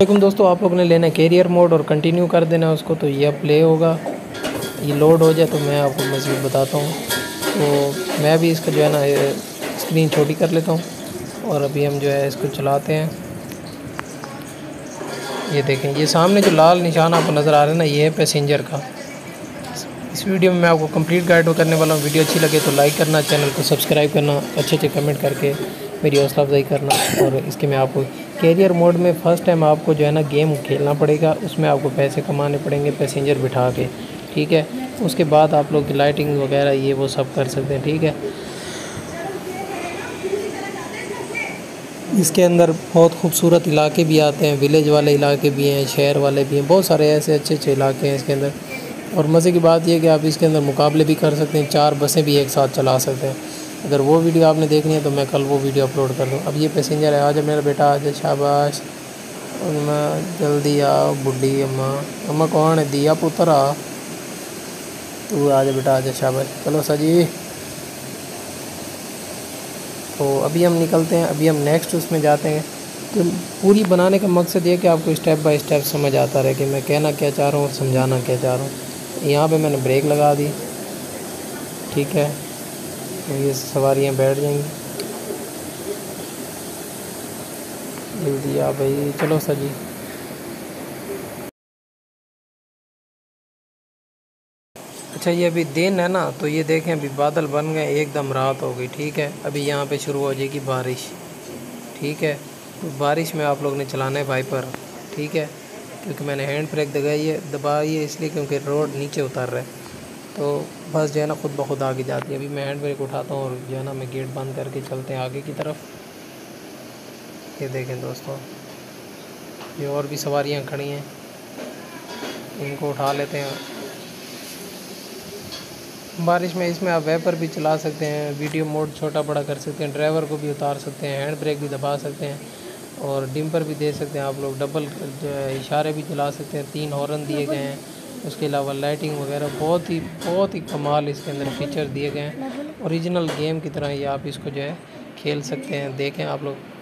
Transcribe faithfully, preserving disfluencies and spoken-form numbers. लेकिन दोस्तों आप लोग ने लेना कैरियर मोड और कंटिन्यू कर देना उसको, तो यह प्ले होगा। ये लोड हो जाए तो मैं आपको मज़ीद बताता हूँ। तो मैं भी इसका जो है ना स्क्रीन छोटी कर लेता हूँ और अभी हम जो है इसको चलाते हैं। ये देखें, ये सामने जो लाल निशान आपको नज़र आ रहा है ना, ये है पैसेंजर का। इस वीडियो में मैं आपको कंप्लीट गाइड करने वाला हूँ। वीडियो अच्छी लगे तो लाइक करना, चैनल को सब्सक्राइब करना, अच्छे अच्छे कमेंट करके मेरी हौसला अफजाई करना। और इसके में आपको कैरियर मोड में फ़र्स्ट टाइम आपको जो है ना गेम खेलना पड़ेगा, उसमें आपको पैसे कमाने पड़ेंगे पैसेंजर बिठा के, ठीक है। उसके बाद आप लोग लाइटिंग वगैरह ये वो सब कर सकते हैं, ठीक है। इसके अंदर बहुत खूबसूरत इलाके भी आते हैं, विलेज वाले इलाके भी हैं, शहर वाले भी हैं, बहुत सारे ऐसे अच्छे अच्छे इलाके हैं इसके अंदर। और मज़े की बात यह है कि आप इसके अंदर मुकाबले भी कर सकते हैं, चार बसें भी एक साथ चला सकते हैं। अगर वो वीडियो आपने देखनी है तो मैं कल वो वीडियो अपलोड कर दूँ। अब ये पैसेंजर है, आज मेरा बेटा आज शाबाश, अम्मा जल्दी आओ, बुढ़ी अम्मा अम्मा कौन है, दिया पुत्र आ तू, आज बेटा आज शाबाश, चलो सजी। तो अभी हम निकलते हैं, अभी हम नेक्स्ट उसमें जाते हैं। तो पूरी बनाने का मकसद ये कि आपको स्टेप बाय स्टेप समझ आता रहे कि मैं कहना क्या चाह रहा हूँ और समझाना क्या चाह रहा हूँ। यहाँ पर मैंने ब्रेक लगा दी, ठीक है, ये सवारियाँ बैठ जाएंगी। जल्दी आ भाई, चलो सजी। अच्छा ये अभी दिन है ना, तो ये देखें अभी बादल बन गए, एकदम रात हो गई, ठीक है। अभी यहाँ पे शुरू हो जाएगी बारिश, ठीक है। तो बारिश में आप लोग ने चलाना है वाइपर, ठीक है, क्योंकि मैंने हैंड ब्रेक दबाई है दबाई है इसलिए क्योंकि रोड नीचे उतर रहा है। तो बस जो है ना खुद ब खुद आगे जाती है। अभी मैं हैंड ब्रेक उठाता हूँ और जो है ना मैं गेट बंद करके चलते हैं आगे की तरफ। ये देखें दोस्तों, ये और भी सवारियाँ खड़ी हैं, इनको उठा लेते हैं। बारिश में इसमें आप वाइपर भी चला सकते हैं, वीडियो मोड छोटा बड़ा कर सकते हैं, ड्राइवर को भी उतार सकते हैं, हैंड ब्रेक भी दबा सकते हैं और डिम्पर भी दे सकते हैं आप लोग, डबल इशारे भी चला सकते हैं, तीन हॉर्न दिए गए हैं। उसके अलावा लाइटिंग वगैरह बहुत ही बहुत ही कमाल इसके अंदर फीचर दिए गए हैं। ओरिजिनल गेम की तरह ही आप इसको जो है खेल सकते हैं। देखें आप लोग।